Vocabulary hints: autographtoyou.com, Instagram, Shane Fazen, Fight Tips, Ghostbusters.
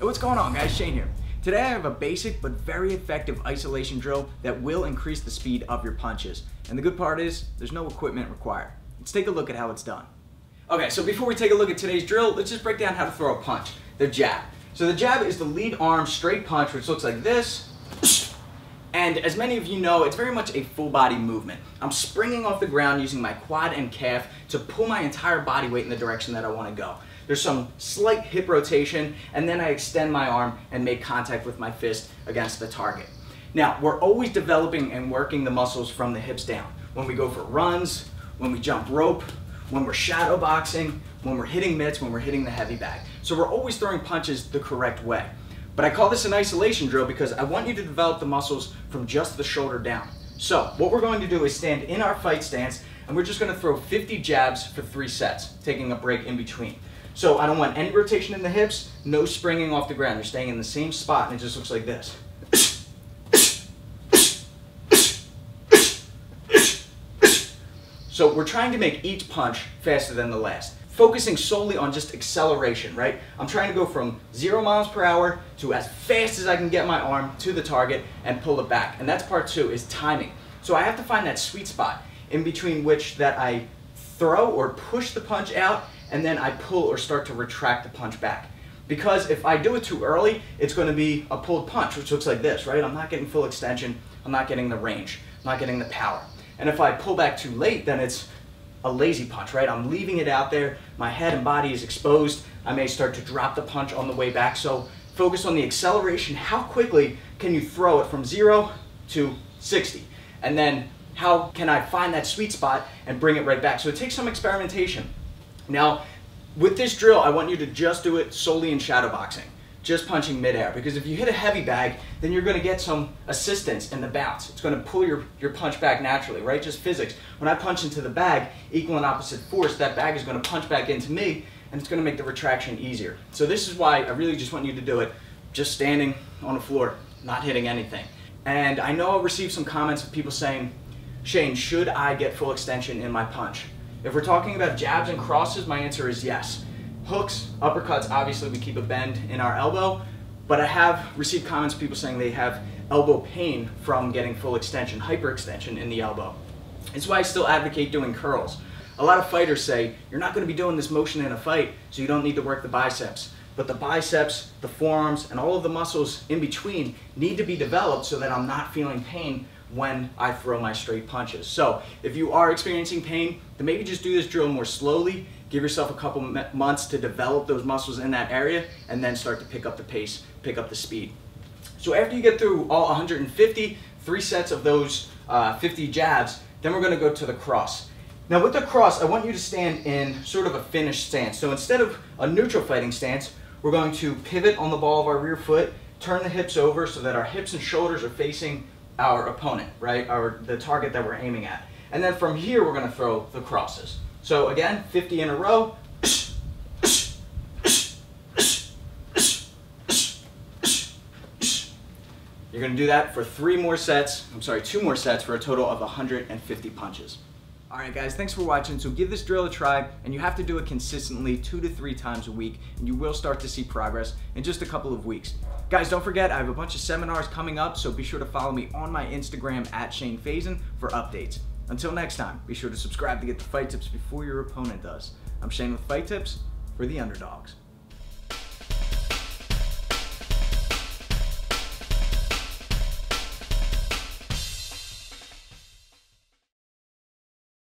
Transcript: Hey, what's going on guys, Shane here. Today I have a basic but very effective isolation drill that will increase the speed of your punches. And the good part is, there's no equipment required. Let's take a look at how it's done. Okay, so before we take a look at today's drill, let's just break down how to throw a punch, the jab. So the jab is the lead arm straight punch, which looks like this. And as many of you know, it's very much a full body movement. I'm springing off the ground using my quad and calf to pull my entire body weight in the direction that I want to go. There's some slight hip rotation, and then I extend my arm and make contact with my fist against the target. Now, we're always developing and working the muscles from the hips down. When we go for runs, when we jump rope, when we're shadow boxing, when we're hitting mitts, when we're hitting the heavy bag. So we're always throwing punches the correct way. But I call this an isolation drill because I want you to develop the muscles from just the shoulder down. So what we're going to do is stand in our fight stance, and we're just going to throw 50 jabs for 3 sets, taking a break in between. So I don't want any rotation in the hips, no springing off the ground. You're staying in the same spot, and it just looks like this. So we're trying to make each punch faster than the last, focusing solely on just acceleration, right? I'm trying to go from 0 miles per hour to as fast as I can get my arm to the target and pull it back. And that's part two, is timing. So I have to find that sweet spot in between which that I throw or push the punch out, and then I pull or start to retract the punch back. Because if I do it too early, it's going to be a pulled punch, which looks like this, right? I'm not getting full extension, I'm not getting the range, I'm not getting the power. And if I pull back too late, then it's a lazy punch, right? I'm leaving it out there, my head and body is exposed, I may start to drop the punch on the way back. So focus on the acceleration, how quickly can you throw it from 0 to 60? And then how can I find that sweet spot and bring it right back? So it takes some experimentation. Now, with this drill, I want you to just do it solely in shadow boxing, just punching midair. Because if you hit a heavy bag, then you're going to get some assistance in the bounce. It's going to pull your punch back naturally, right? Just physics. When I punch into the bag, equal and opposite force, that bag is going to punch back into me, and it's going to make the retraction easier. So this is why I really just want you to do it just standing on the floor, not hitting anything. And I know I'll receive some comments of people saying, Shane, should I get full extension in my punch? If we're talking about jabs and crosses, my answer is yes. Hooks, uppercuts, obviously we keep a bend in our elbow, but I have received comments of people saying they have elbow pain from getting full extension, hyperextension in the elbow. It's why I still advocate doing curls. A lot of fighters say, you're not going to be doing this motion in a fight, so you don't need to work the biceps. But the biceps, the forearms, and all of the muscles in between need to be developed so that I'm not feeling pain when I throw my straight punches. So if you are experiencing pain, then maybe just do this drill more slowly, give yourself a couple months to develop those muscles in that area, and then start to pick up the pace, pick up the speed. So after you get through all 150, 3 sets of those 50 jabs, then we're gonna go to the cross. Now with the cross, I want you to stand in sort of a finished stance. So instead of a neutral fighting stance, we're going to pivot on the ball of our rear foot, turn the hips over so that our hips and shoulders are facing our opponent, right? The target that we're aiming at. And then from here, we're gonna throw the crosses. So again, 50 in a row. You're gonna do that for 2 more sets for a total of 150 punches. All right guys, thanks for watching. So give this drill a try, and you have to do it consistently 2 to 3 times a week, and you will start to see progress in just a couple of weeks. Guys, don't forget, I have a bunch of seminars coming up, so be sure to follow me on my Instagram at Shane Fazen for updates. Until next time, be sure to subscribe to get the fight tips before your opponent does. I'm Shane with Fight Tips for the Underdogs.